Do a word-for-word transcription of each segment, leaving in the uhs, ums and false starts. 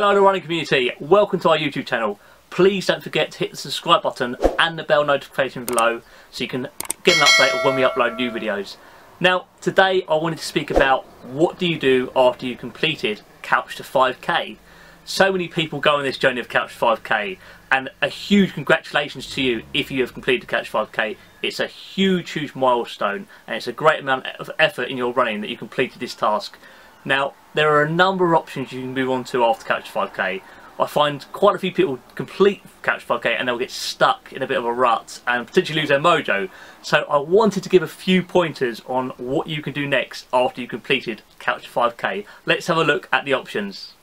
Hello The Running Community, welcome to our YouTube channel. Please don't forget to hit the subscribe button and the bell notification below so you can get an update of when we upload new videos. Now today I wanted to speak about what do you do after you completed Couch to five K. So many people go on this journey of Couch to five K, and a huge congratulations to you if you have completed Couch to five K. It's a huge huge milestone and it's a great amount of effort in your running that you completed this task. Now there are a number of options you can move on to after Couch to five K. I find quite a few people complete Couch to five K and they'll get stuck in a bit of a rut and potentially lose their mojo. So I wanted to give a few pointers on what you can do next after you completed Couch to five K. Let's have a look at the options.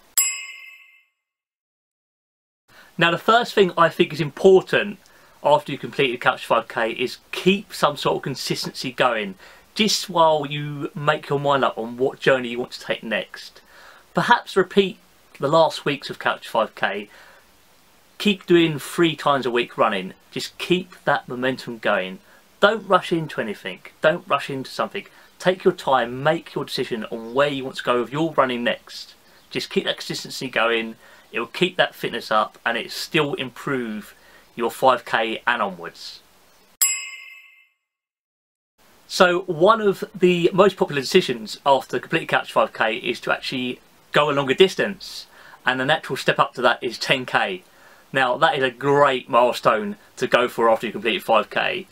Now the first thing I think is important after you completed Couch to five K is keep some sort of consistency going, just while you make your mind up on what journey you want to take next. Perhaps repeat the last weeks of Couch to five K. Keep doing three times a week running. Just keep that momentum going. Don't rush into anything. Don't rush into something. Take your time, make your decision on where you want to go with your running next. Just keep that consistency going. It will keep that fitness up and it still improve your five K and onwards. So one of the most popular decisions after completing Couch to five K is to actually go a longer distance, and the natural step up to that is ten K. Now that is a great milestone to go for after you completed five K.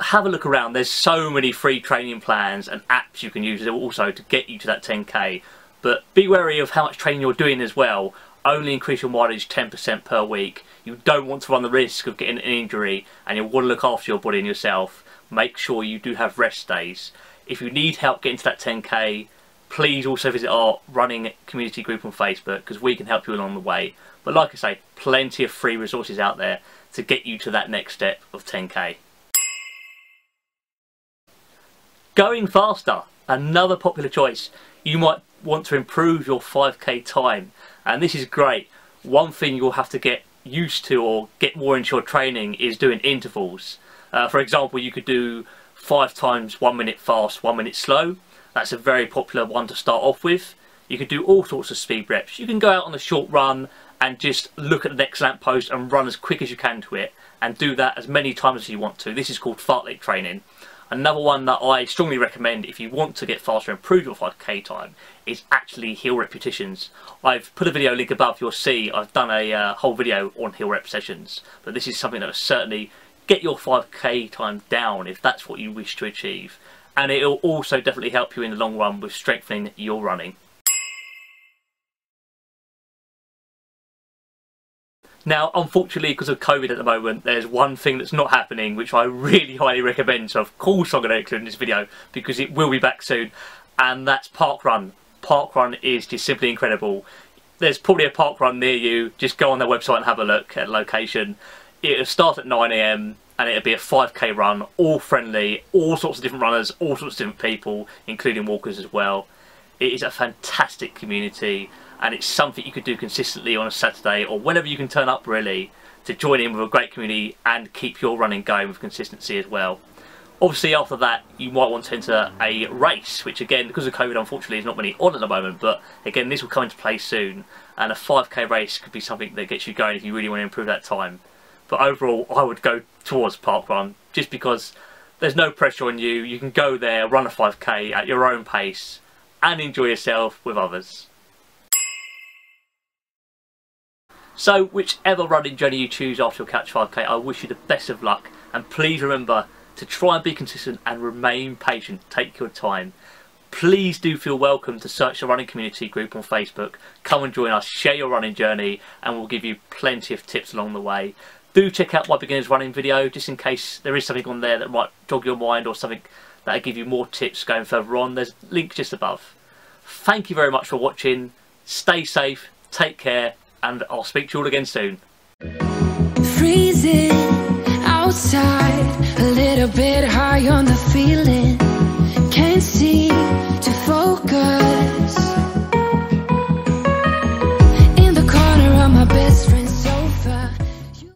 Have a look around, there's so many free training plans and apps you can use also to get you to that ten K, but be wary of how much training you're doing as well. Only increase your mileage ten percent per week. You don't want to run the risk of getting an injury, and you want to look after your body and yourself. Make sure you do have rest days. If you need help getting to that ten K, please also visit our running community group on Facebook because we can help you along the way. But like I say, plenty of free resources out there to get you to that next step of ten K. Going faster, another popular choice. You might want to improve your five K time, and this is great. One thing you'll have to get used to or get more into your training is doing intervals. Uh, for example, you could do five times one minute fast, one minute slow. That's a very popular one to start off with. You can do all sorts of speed reps. You can go out on a short run and just look at the next lamppost and run as quick as you can to it, and do that as many times as you want to. This is called fartlek training. Another one that I strongly recommend if you want to get faster and improve your five K time is actually hill repetitions. I've put a video link above, you'll see I've done a uh, whole video on hill rep sessions, but this is something that is certainly get your five K time down if that's what you wish to achieve, and it will also definitely help you in the long run with strengthening your running. Now unfortunately, because of COVID at the moment, there's one thing that's not happening which I really highly recommend, so of course I'm going to include in this video because it will be back soon, and that's Park Run. Park Run is just simply incredible. There's probably a Park Run near you, just go on their website and have a look at the location. It'll start at nine A M and it'll be a five K run, all friendly, all sorts of different runners, all sorts of different people, including walkers as well. It is a fantastic community, and it's something you could do consistently on a Saturday or whenever you can turn up really, to join in with a great community and keep your running going with consistency as well. Obviously after that you might want to enter a race, which again because of COVID unfortunately there's not many on at the moment, but again this will come into play soon, and a five K race could be something that gets you going if you really want to improve that time. But overall, I would go towards Park Run just because there's no pressure on you. You can go there, run a five K at your own pace and enjoy yourself with others. So whichever running journey you choose after your Couch five K, I wish you the best of luck, and please remember to try and be consistent and remain patient. Take your time. Please do feel welcome to search the running community group on Facebook. Come and join us, share your running journey, and we'll give you plenty of tips along the way. Do check out my beginners running video just in case there is something on there that might jog your mind or something that'll give you more tips going further on. There's a link just above. Thank you very much for watching. Stay safe, take care, and I'll speak to you all again soon. Freezing outside, a little bit high on the feeling. Can't seem to focus.